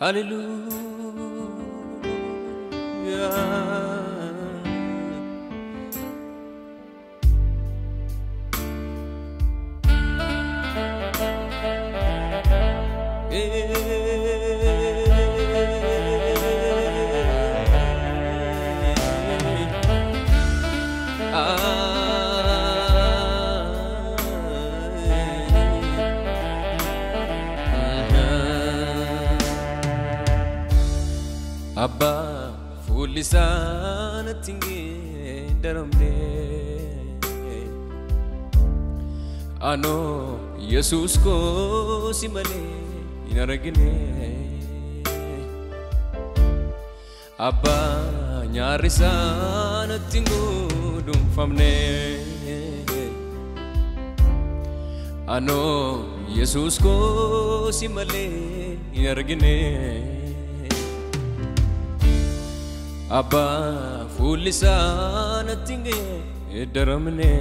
Hallelujah. Abba fulisan tinge daramne ano Jesus ko simane inaragne abba nyarisan tingu dumfamne ano Jesus ko simane inaragne Abba fulisan tinge daramne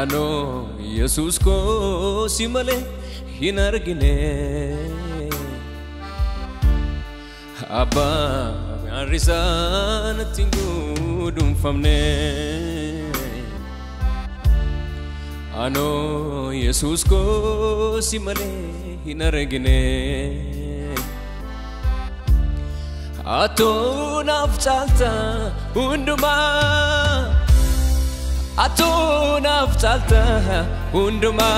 ano Jesus ko simale hinargine Abba arisan tingu dumfamne ano Jesus ko simale hinargine Ato naftalta unduma Ato naftalta unduma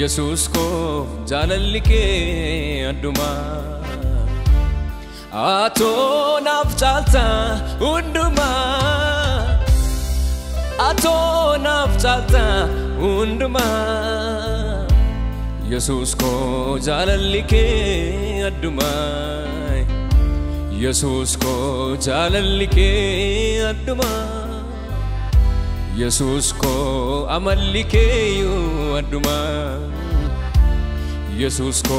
Jesus ko Jallalii Kee Aduma Ato naftalta unduma Ato naftalta unduma Jesus ko Jallalii Kee Aduma Jesus ko Jallalii Kee Aduma Jesus ko Jallalii Kee Aduma Jesus ko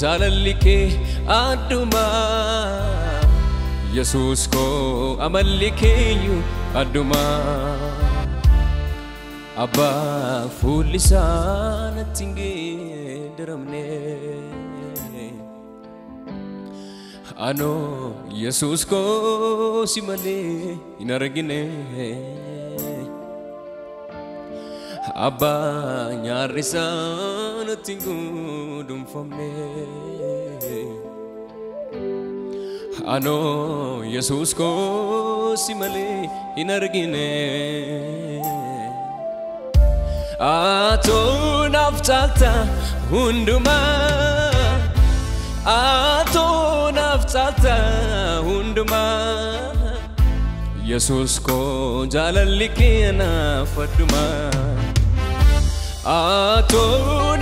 Jallalii Kee Aduma Jesus ko Jallalii Kee Aduma Abba fulisan tinge daramne Ano Jesus ko simale inaragine Abba nyarisan tingu dumfamne Ano Jesus ko simale inaragine Ato naftalta hunduma Ato naftalta unduma Jesus ko Jallalii Kee Aduma Ato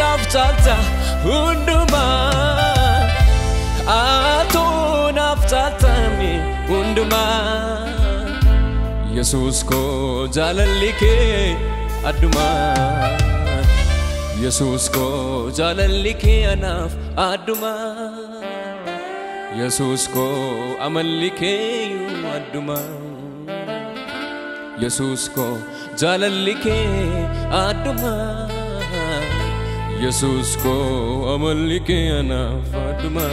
naftalta unduma Ato naftalta unduma Jesus ko Jallalii Kee Aduma Jesus ko Jallalii Kee Aduma Jesus ko Jallalii Kee Aduma Jesus ko Jallalii Kee Aduma Jesus ko Jallalii Kee Aduma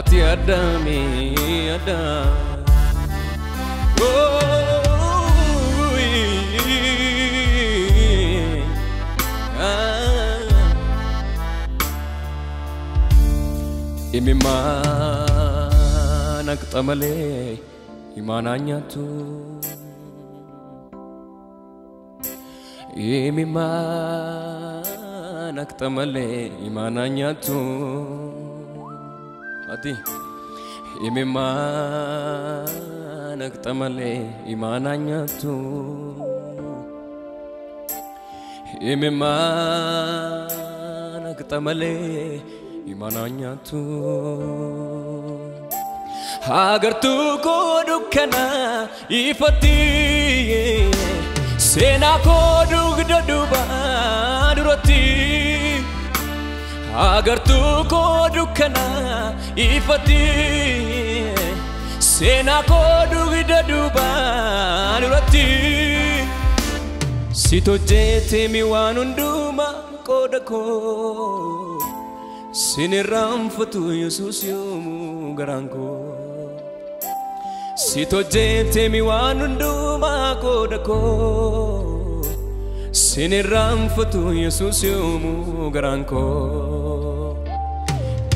Ati adami ada Oh Imimana katamale imananya tu Imimana katamale imananya tu Ati Imimana katamale imananya tu Imimana katamale imananya tu agar tu ko dukhna ifati sena ko dugduba durati agar tu ko dukhna ifati sena ko dugduba durati sitojete miwanunduma kodako Siniramfatu Yesus yomu garanko Sitojete miwanunduma kodako Siniramfatu Yesus yomu garanko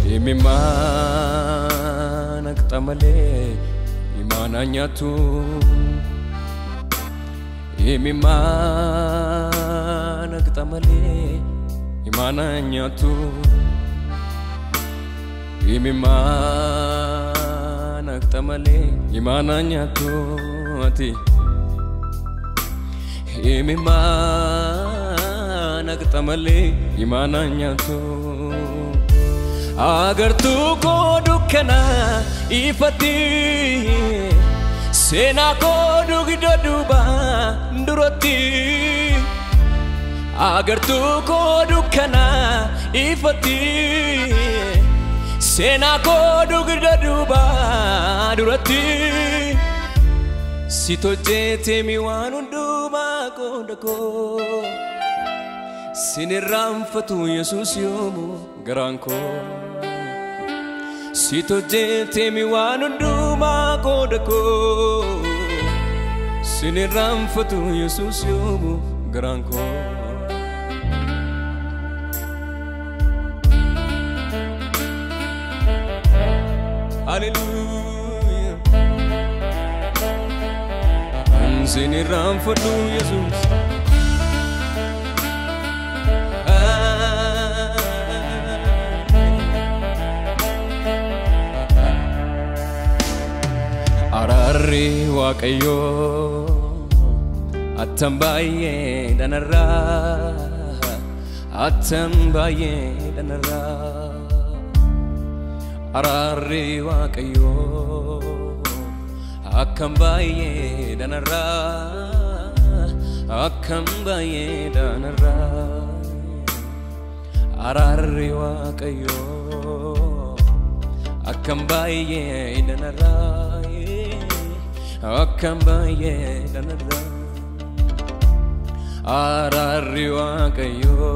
Imimana katamale imananya tu Imimana katamale imananya tu Imimana katamale imananya tu ati Imimana katamale imananya tu agar tu ko dukhna ifati sena ko dugduba durati agar tu ko dukhna ifati Sena ko dugduba durati sitojete miwanunduma kodako Siniramfatu Yesus yomu garanko sitojete miwanunduma kodako Siniramfatu Yesus yomu garanko Hallelujah Anzini ramfatu Jesus Ararri waqayyo Attambaye danarra Attambaye danarra Ararri waqayyo Akkambaye danarra Akkambaye danarra Ararri waqayyo Akkambaye danarra Akkambaye danarra Ararri waqayyo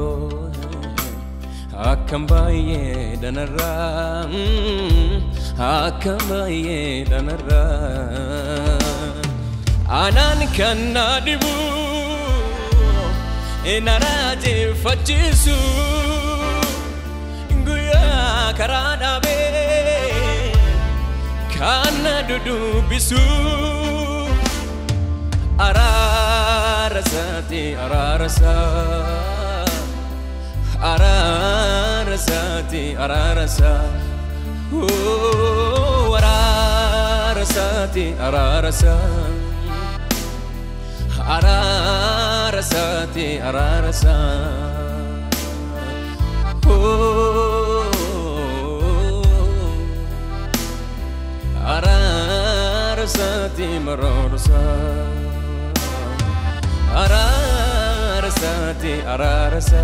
Akambaye danara Akambaye danara Anan kanadibu Enaraje fachisu Nguya karadabe Kanadudu bisu Ararasati ararasa Ararasati ararasa Oh ararasati ararasa Ararasati ararasa Oh ararasati mararasa Ararasati ararasa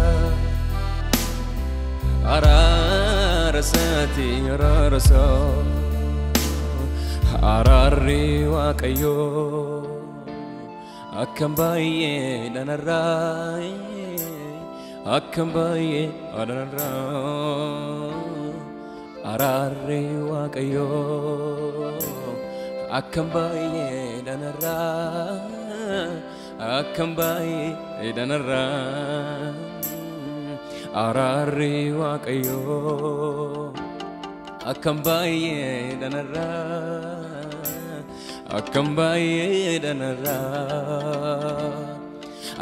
Ararasati ararasa Ararri waqayyo Akkambaye danarra Akkambaye danarra Ararri waqayyo Akkambaye danarra Akkambaye danarra Ararri waqayyo akambaye danara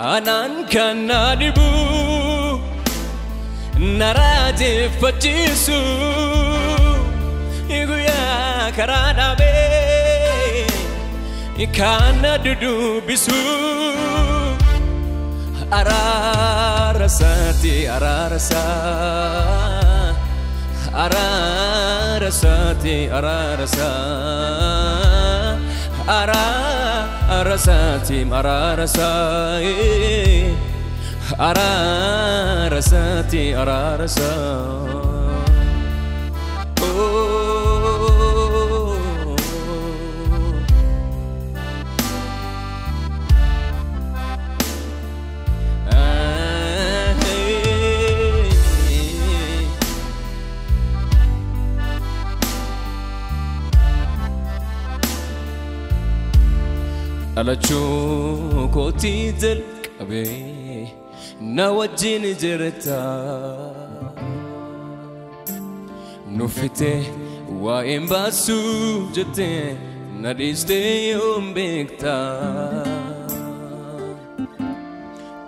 anan kanadibu naraje fachisu iguya karadabe ikanadudu bisu ararasati ararasa ararasati ararasa ararasati ararasa ararasati ararasa Alachoo koti delkabe nawajin jirta nufite wa imbasu jete nadiste umbekta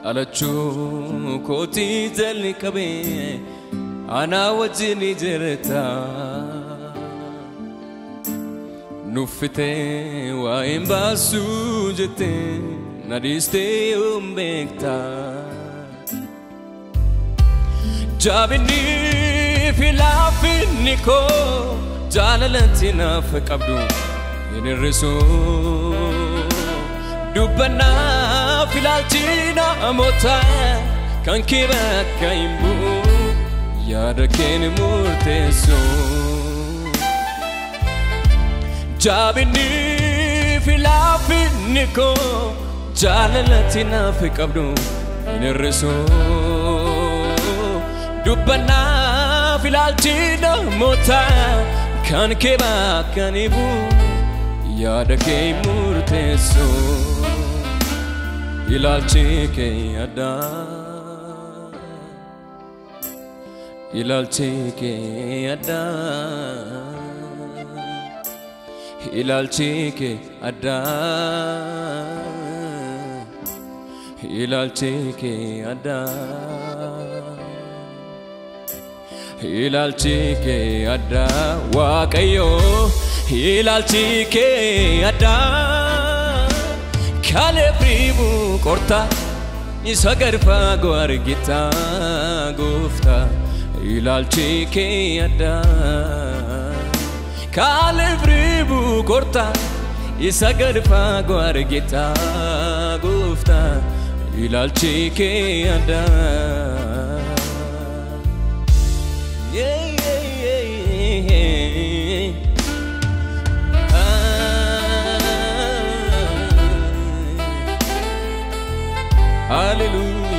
alachoo koti delkabe anawajin jirta nufite wa imbasu jete nadiste umbekta jabni filafin ko jalalatina faqabdu yenirisu dubana filalchina amota kankira kaimbu yadaken murtesu jabni filafin ko jalalatina faqabdu yenirisu dubbana filalchina mota kan keba kanibu yadake murteso ilalche ke ada ilalche ke ada ilalche ke ada Ilalchi ke ada waqayo Ilalchi ke ada kalebribu korta isagarfa gorgita gufta Ilalchi ke ada kalebribu korta isagarfa gorgita gufta Ilalchi ke ada Hallelujah